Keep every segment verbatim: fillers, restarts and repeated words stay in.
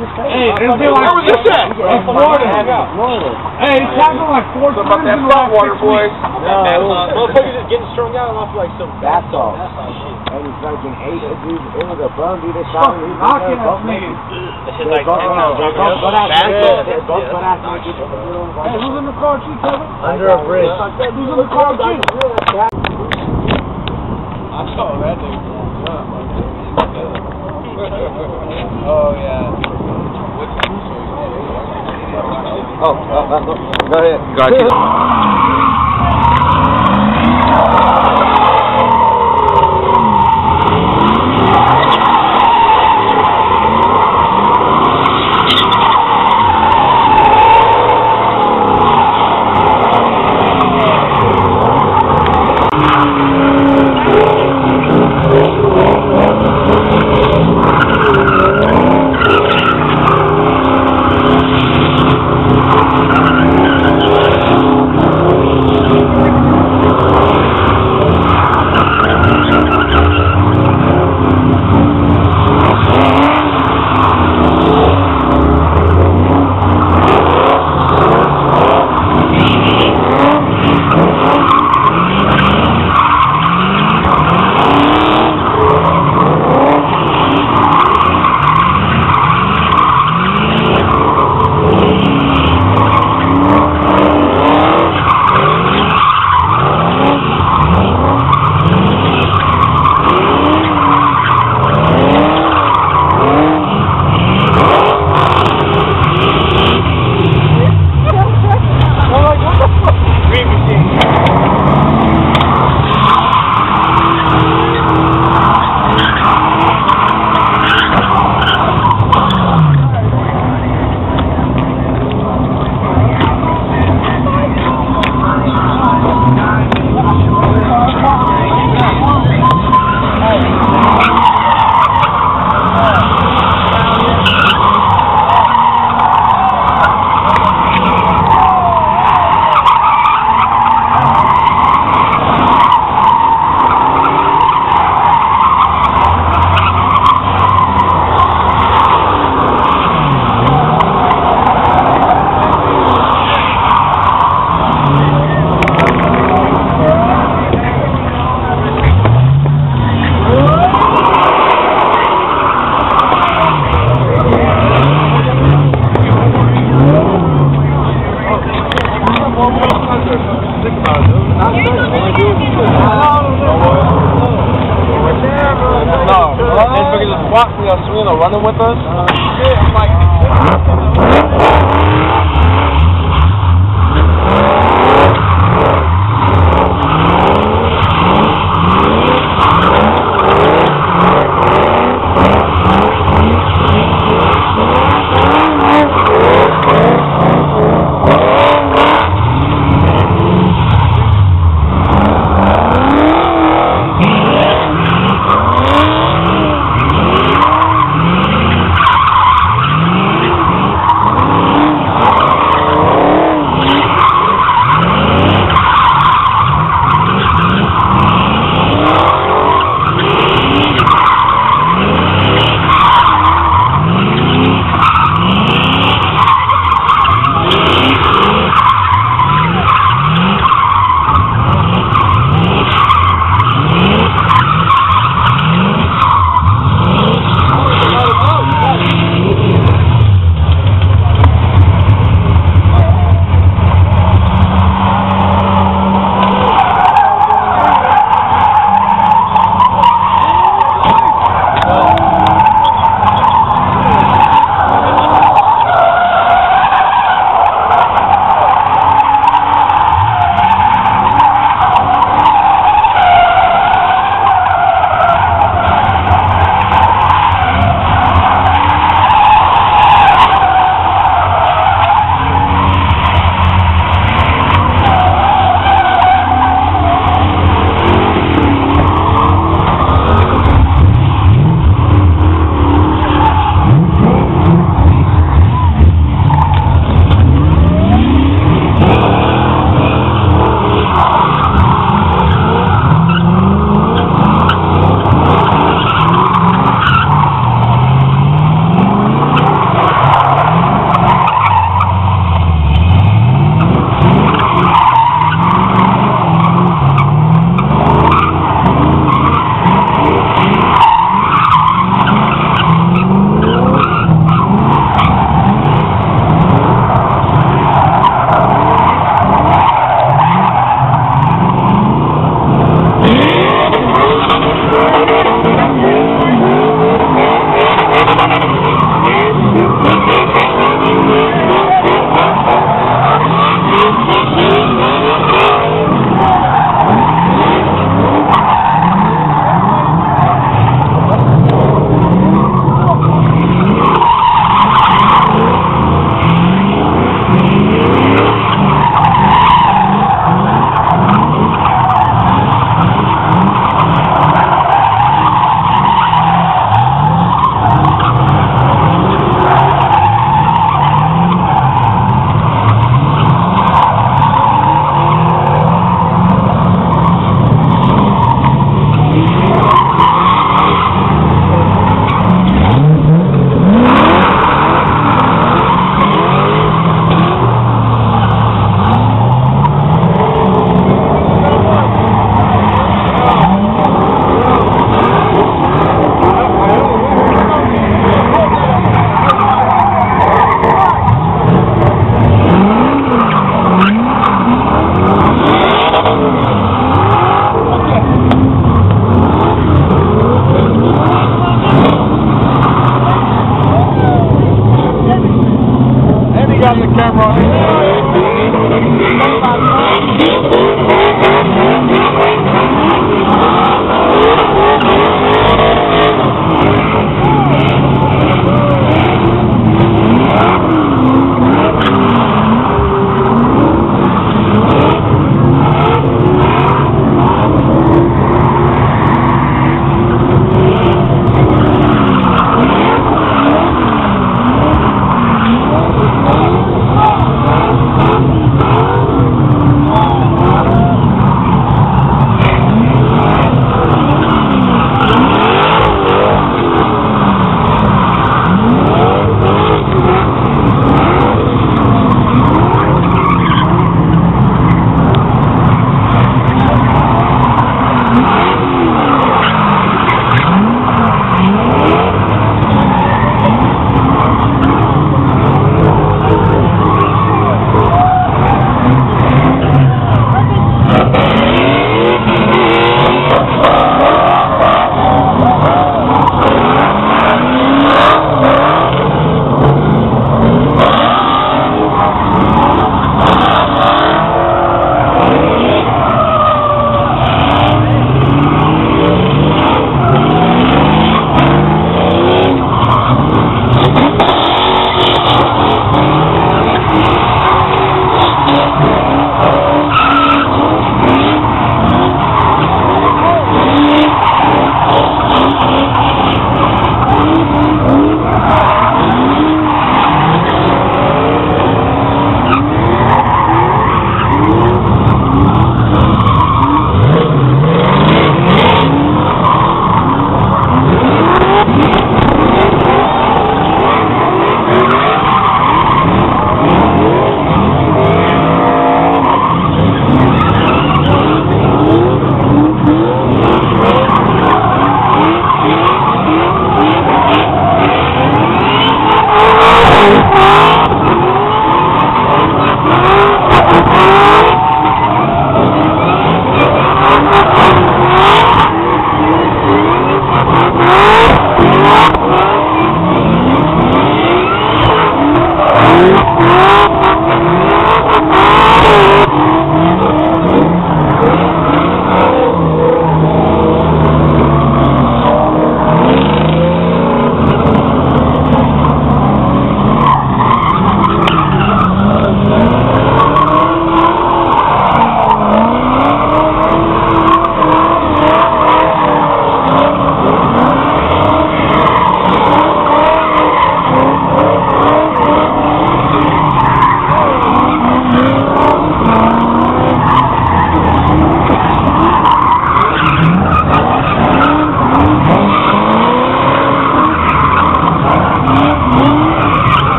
Hey, it's been like four times in the last six weeks. Motherfuckers just getting strung out off like some bathtub. And he's fucking eight. It was a bum, dude. They shot him. He's like, hey, who's in the car, Chief? Under a bridge. Who's in the car, Chief? I saw that dude. Oh, yeah. Oh, oh, oh, go ahead. Got you. Running with us? Uh, shit, I'm like, on the camera.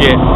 shit.